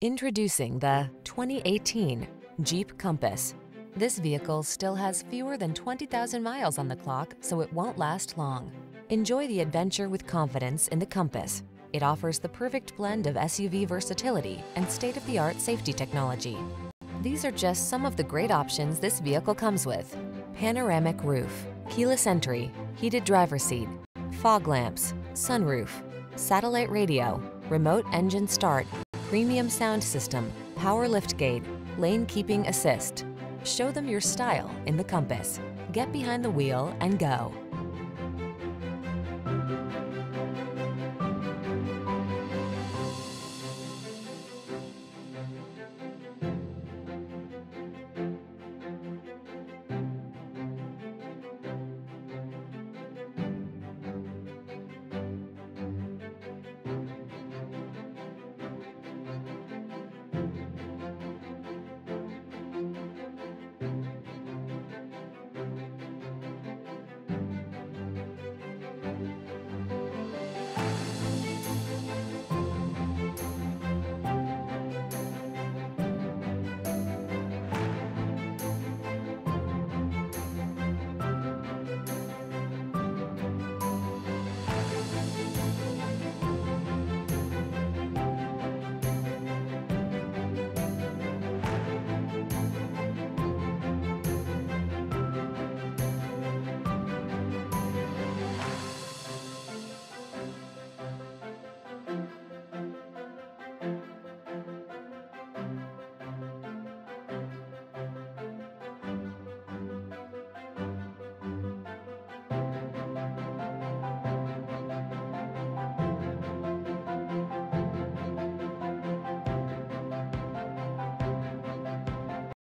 Introducing the 2018 Jeep Compass. This vehicle still has fewer than 20,000 miles on the clock, so it won't last long. Enjoy the adventure with confidence in the Compass. It offers the perfect blend of SUV versatility and state-of-the-art safety technology. These are just some of the great options this vehicle comes with: panoramic roof, keyless entry, heated driver's seat, fog lamps, sunroof, satellite radio, remote engine start, premium sound system, power liftgate, lane keeping assist. Show them your style in the Compass. Get behind the wheel and go.